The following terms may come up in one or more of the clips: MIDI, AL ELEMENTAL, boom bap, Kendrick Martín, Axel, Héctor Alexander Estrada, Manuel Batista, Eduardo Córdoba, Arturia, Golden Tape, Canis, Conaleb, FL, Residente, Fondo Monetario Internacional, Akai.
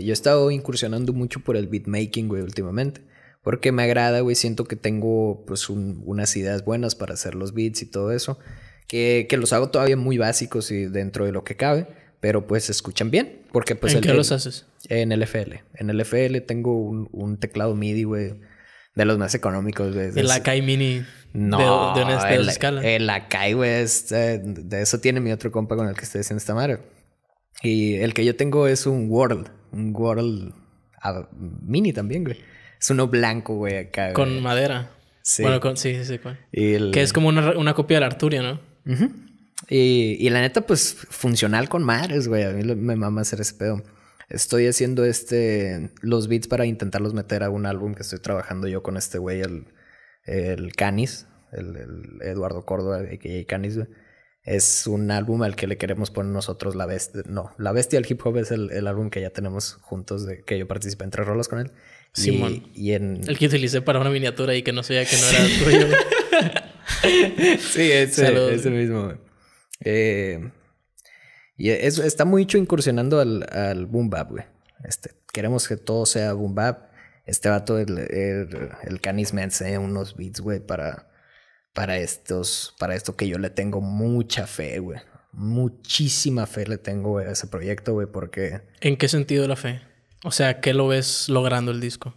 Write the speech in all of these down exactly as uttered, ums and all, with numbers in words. Yo he estado incursionando mucho por el beatmaking, güey, últimamente. Porque me agrada, güey. Siento que tengo, pues, un, unas ideas buenas para hacer los beats y todo eso. Que, que los hago todavía muy básicos y dentro de lo que cabe. Pero, pues, se escuchan bien. Porque, pues, ¿en el, qué los haces? En el F L. En el F L tengo un, un teclado MIDI, güey. De los más económicos, güey. El Akai Mini. No. De, de una de el, escala. El Akai, güey. Es, eh, de eso tiene mi otro compa con el que estoy haciendo esta madre. Y el que yo tengo es un World. Un World uh, Mini también, güey. Es uno blanco, güey, acá. Con güey. madera. Sí. Bueno, con, sí, sí, sí. Con. El... Que es como una, una copia de la Arturia, ¿no? Uh-huh. y, y la neta, pues, funcional con madres, güey. A mí me mama hacer ese pedo. Estoy haciendo este... los beats para intentarlos meter a un álbum que estoy trabajando yo con este güey, el... El Canis. El, el Eduardo Córdoba, a k a. Canis, güey. Es un álbum al que le queremos poner nosotros la bestia. No, la bestia del hip hop es el, el álbum que ya tenemos juntos, de que yo participé en tres rolas con él. Simón. Y, y en... el que utilicé para una miniatura y que no sabía que no era tuyo. Sí, ese, ese mismo. Eh, y es, está mucho incursionando al, al boom bap, güey. Este, queremos que todo sea boom bap. Este vato, el, el, el Canis, me enseña unos beats, güey, para... Para estos, para esto que yo le tengo mucha fe, güey. Muchísima fe le tengo, güey, a ese proyecto, güey, porque... ¿En qué sentido la fe? O sea, ¿qué lo ves logrando el disco?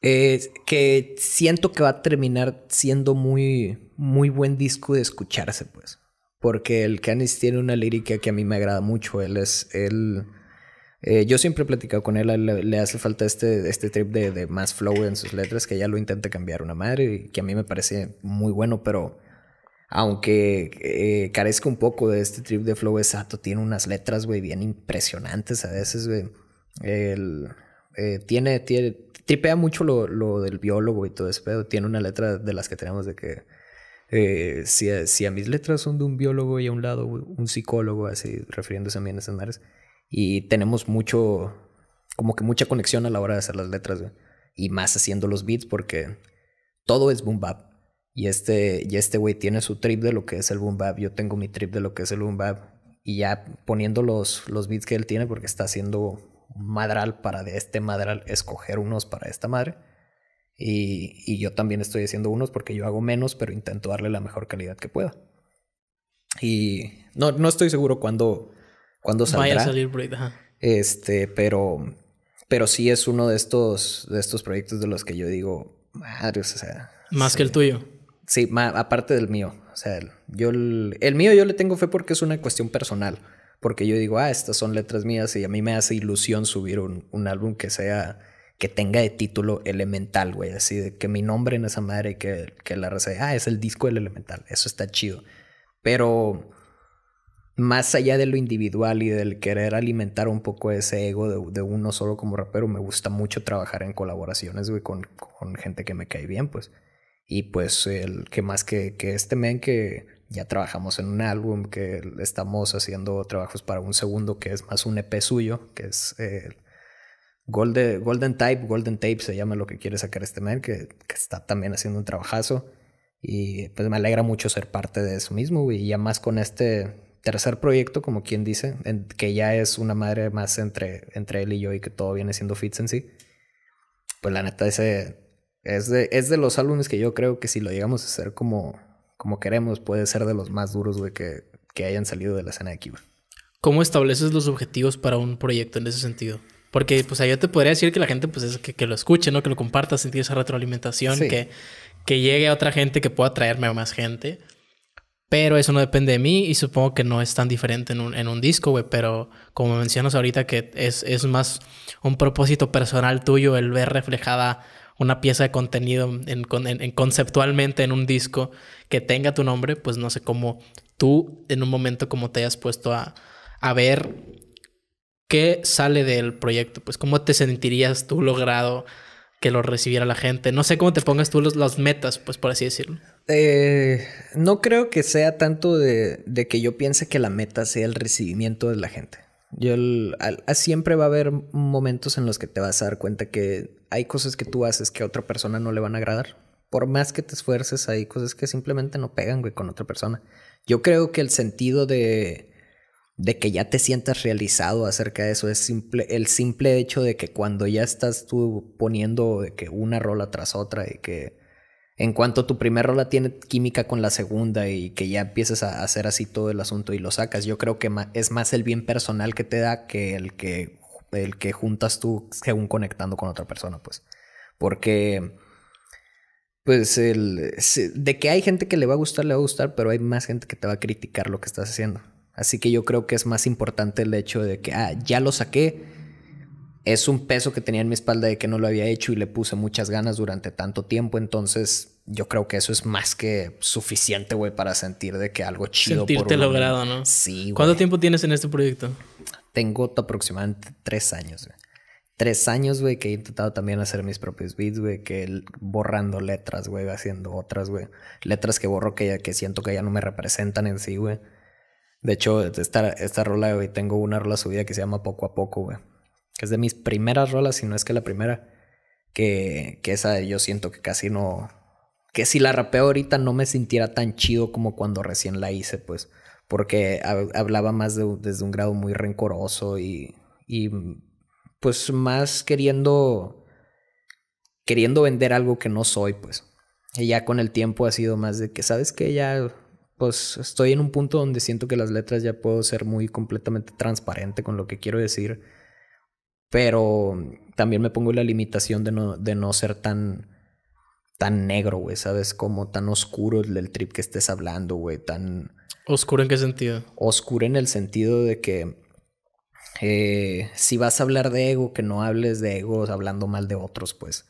Eh, que siento que va a terminar siendo muy, muy buen disco de escucharse, pues. Porque el Canis tiene una lírica que a mí me agrada mucho. Él es... Él, eh, yo siempre he platicado con él. Le, le hace falta este, este trip de, de más flow en sus letras, que ya lo intenta cambiar una madre, y que a mí me parece muy bueno, pero aunque eh, carezca un poco de este trip de flow exacto, tiene unas letras, güey, bien impresionantes a veces, güey. Él eh, tiene, tiene... tripea mucho lo, lo del biólogo y todo eso, pero tiene una letra de las que tenemos de que... Eh, si, a, si a mis letras son de un biólogo y a un lado wey, un psicólogo, así, refiriéndose a mí en esas madres. Y tenemos mucho, como que mucha conexión a la hora de hacer las letras, güey. Y más haciendo los beats, porque todo es boom bap. Y este, y este güey tiene su trip de lo que es el boom bap. Yo tengo mi trip de lo que es el boom bap. Y ya poniendo los, los beats que él tiene, porque está haciendo madral para de este madral escoger unos para esta madre. Y, y yo también estoy haciendo unos porque yo hago menos, pero intento darle la mejor calidad que pueda. Y no, no estoy seguro cuándo... Cuando saldrá. Vaya a salir, ajá. Este, pero... Pero sí es uno de estos... De estos proyectos de los que yo digo... Madre, o sea... Más sí, que el tuyo. Sí, ma, aparte del mío. O sea, yo... El, el mío yo le tengo fe porque es una cuestión personal. Porque yo digo... Ah, estas son letras mías. Y a mí me hace ilusión subir un, un álbum que sea... Que tenga de título Elemental, güey. Así de que mi nombre en esa madre... Y que, que la raza... Ah, es el disco del Elemental. Eso está chido. Pero... Más allá de lo individual y del querer alimentar un poco ese ego de, de uno solo como rapero, me gusta mucho trabajar en colaboraciones, güey, con, con gente que me cae bien, pues. Y pues, el que más que, que este men, que ya trabajamos en un álbum, que estamos haciendo trabajos para un segundo, que es más un E P suyo, que es eh, Golden, Golden Tape, Golden Tape se llama lo que quiere sacar este men, que, que está también haciendo un trabajazo. Y pues me alegra mucho ser parte de eso mismo, güey, y ya más con este... tercer proyecto, como quien dice, en, que ya es una madre más entre, entre él y yo, y que todo viene siendo fits en sí. Pues la neta, ese es de, es de los álbumes que yo creo que si lo llegamos a hacer como, como queremos, puede ser de los más duros, güey, que, que hayan salido de la escena de aquí, güey. ¿Cómo estableces los objetivos para un proyecto en ese sentido? Porque, pues, ahí yo te podría decir que la gente, pues, es que, que lo escuche, ¿no? Que lo comparta, sentir esa retroalimentación, sí. que, que llegue a otra gente, que pueda traerme a más gente. Pero eso no depende de mí y supongo que no es tan diferente en un, en un disco, güey. Pero como mencionas ahorita que es, es más un propósito personal tuyo el ver reflejada una pieza de contenido en, en, en conceptualmente en un disco que tenga tu nombre, pues no sé cómo tú en un momento como te hayas puesto a, a ver qué sale del proyecto. Pues cómo te sentirías tú logrado que lo recibiera la gente. No sé cómo te pongas tú los, las metas, pues por así decirlo. Eh, no creo que sea tanto de, de que yo piense que la meta sea el recibimiento de la gente. Yo el, al, a, siempre va a haber momentos en los que te vas a dar cuenta que hay cosas que tú haces que a otra persona no le van a agradar. Por más que te esfuerces, hay cosas que simplemente no pegan, güey, con otra persona. Yo creo que el sentido de... de que ya te sientas realizado acerca de eso. Es simple, el simple hecho de que cuando ya estás tú poniendo de que una rola tras otra y que en cuanto tu primera rola tiene química con la segunda y que ya empiezas a hacer así todo el asunto y lo sacas, yo creo que es más el bien personal que te da que el que, el que juntas tú según conectando con otra persona, pues. Porque pues el, de que hay gente que le va a gustar, le va a gustar, pero hay más gente que te va a criticar lo que estás haciendo. Así que yo creo que es más importante el hecho de que, ah, ya lo saqué. Es un peso que tenía en mi espalda de que no lo había hecho y le puse muchas ganas durante tanto tiempo. Entonces yo creo que eso es más que suficiente, güey, para sentir de que algo chido. Sentirte por un... logrado, ¿no? Sí, güey. ¿Cuánto tiempo tienes en este proyecto? Tengo aproximadamente tres años, güey. Tres años, güey, que he intentado también hacer mis propios beats, güey, que borrando letras, güey, haciendo otras, güey. Letras que borro que, ya, que siento que ya no me representan en sí, güey. De hecho, esta, esta rola, güey, tengo una rola subida que se llama Poco a Poco, güey. Que es de mis primeras rolas, si no es que la primera. Que, que esa yo siento que casi no... Que si la rapeo ahorita no me sintiera tan chido como cuando recién la hice, pues. Porque hablaba más de, desde un grado muy rencoroso y... y pues más queriendo... Queriendo vender algo que no soy, pues. Y ya con el tiempo ha sido más de que, ¿sabes qué? Ya... pues estoy en un punto donde siento que las letras ya puedo ser muy completamente transparente con lo que quiero decir. Pero también me pongo la limitación de no, de no ser tan, tan negro, güey. ¿Sabes? Como tan oscuro el, el trip que estés hablando, güey. Tan... ¿Oscuro en qué sentido? Oscuro en el sentido de que eh, si vas a hablar de ego, que no hables de egos hablando mal de otros, pues.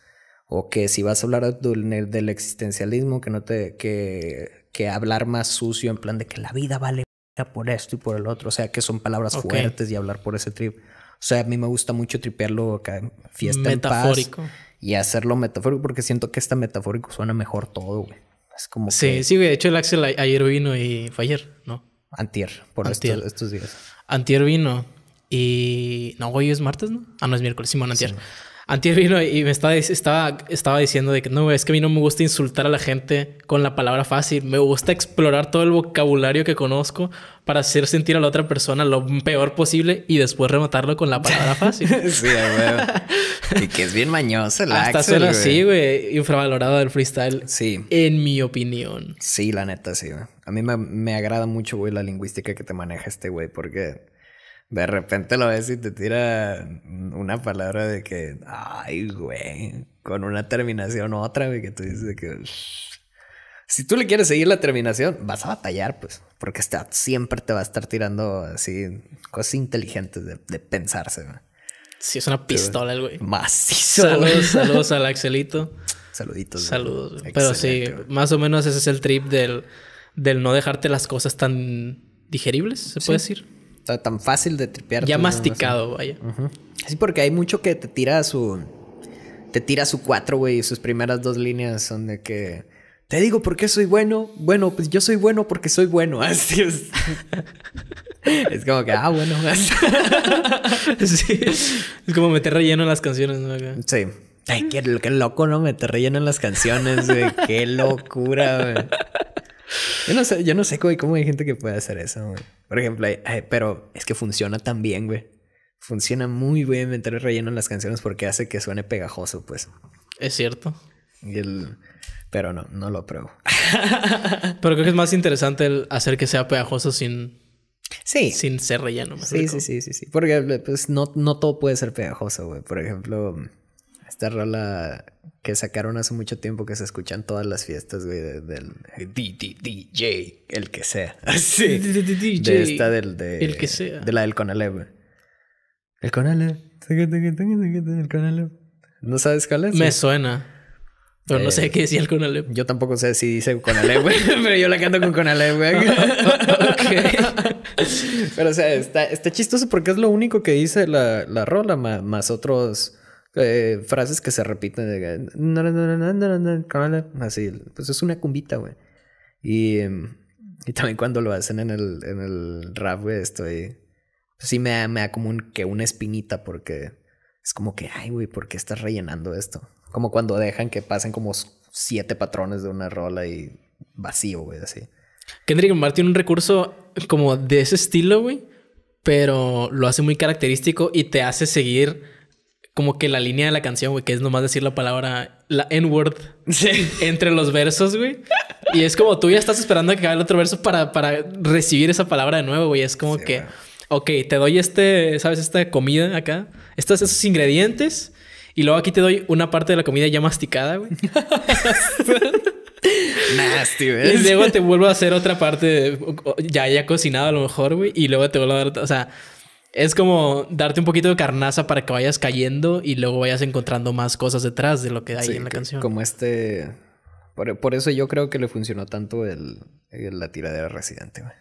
O que si vas a hablar del, del existencialismo, que no te... que, que hablar más sucio en plan de que la vida vale por esto y por el otro. O sea, que son palabras okay. fuertes y hablar por ese trip. O sea, a mí me gusta mucho tripearlo acá. Fiesta metafórico. En paz. Y hacerlo metafórico porque siento que esta metafórico suena mejor todo, güey. Es como sí, que... sí, güey. De hecho, el Axel ayer vino y... ¿Fue ayer? ¿No? Antier. Por Antier. Estos, estos días. Antier vino y... No, hoy es martes, ¿no? Ah, no, es miércoles. Simón, antier. Sí. Antier vino y me estaba, estaba, estaba diciendo de que no, es que a mí no me gusta insultar a la gente con la palabra fácil. Me gusta explorar todo el vocabulario que conozco para hacer sentir a la otra persona lo peor posible y después rematarlo con la palabra fácil. Sí, güey. Y que es bien mañoso el Hasta Axel, suena así, güey. Infravalorado del freestyle. Sí. En mi opinión. Sí, la neta, sí, güey. A mí me, me agrada mucho, güey, la lingüística que te maneja este güey porque... de repente lo ves y te tira una palabra de que... ay, güey. Con una terminación otra, güey. Que tú dices que... si tú le quieres seguir la terminación, vas a batallar, pues. Porque está, siempre te va a estar tirando así... cosas inteligentes de, de pensarse, güey. Sí, es una pistola el güey. Macizo. Saludos, saludos al Axelito. Saluditos. Saludos. Güey. Pero sí, güey. Más o menos ese es el trip del... del no dejarte las cosas tan digeribles, ¿se puede sí. decir? Tan fácil de tripear. Ya masticado, no sé. Vaya. Uh-huh. Sí, porque hay mucho que te tira su... te tira su cuatro, güey. Y sus primeras dos líneas son de que... te digo por qué soy bueno. Bueno, pues yo soy bueno porque soy bueno. Así es. Es como que... ah, bueno. Sí. Es como meter relleno en las canciones, ¿no? Sí. Ay, qué, qué loco, ¿no? Meter relleno en las canciones, güey. Qué locura, güey. Yo no sé, yo no sé, güey, cómo hay gente que puede hacer eso, güey. Por ejemplo, ay, ay, pero es que funciona tan bien, güey. Funciona muy bien meter el relleno en las canciones porque hace que suene pegajoso, pues. Es cierto. Y el... pero no, no lo apruebo. Pero creo que es más interesante el hacer que sea pegajoso sin... sí. Sin ser relleno. Sí, rico. sí, sí, sí, sí. Porque pues, no, no todo puede ser pegajoso, güey. Por ejemplo, esta rola... que sacaron hace mucho tiempo que se escuchan todas las fiestas, güey, del... del D J, el que sea. Así. D J, de esta del... de, el que sea. De la del Conaleb, güey. El Conaleb. El Conaleb. ¿No sabes cuál es? Me suena. Pero eh, no sé qué decía el Conaleb. Yo tampoco sé si dice Conaleb, güey. Pero yo la canto con Conaleb, güey. Ok. Pero, o sea, está, está chistoso porque es lo único que dice la, la rola más, más otros... Eh, frases que se repiten de, no, no, no, no, no, no, así, pues es una cumbita, güey. Y, y también cuando lo hacen en el, en el rap, güey, estoy... pues sí me da, me da como un, que una espinita porque es como que, ay, güey, ¿por qué estás rellenando esto? Como cuando dejan que pasen como siete patrones de una rola y vacío, güey, así. Kendrick Martín tiene un recurso como de ese estilo, güey, pero lo hace muy característico y te hace seguir como que la línea de la canción, güey, que es nomás decir la palabra, la N-word, sí, entre los versos, güey. Y es como tú ya estás esperando a que acabe el otro verso para, para recibir esa palabra de nuevo, güey. Es como sí, que, man. ok, te doy este, ¿sabes? Esta comida acá, estos esos ingredientes, y luego aquí te doy una parte de la comida ya masticada, güey. Nasty, güey. Y luego te vuelvo a hacer otra parte ya, ya cocinado a lo mejor, güey. Y luego te vuelvo a dar otra. O sea, es como darte un poquito de carnaza para que vayas cayendo y luego vayas encontrando más cosas detrás de lo que hay sí, en la que, canción. Como este... Por, por eso yo creo que le funcionó tanto el, el, la tiradera Residente, güey.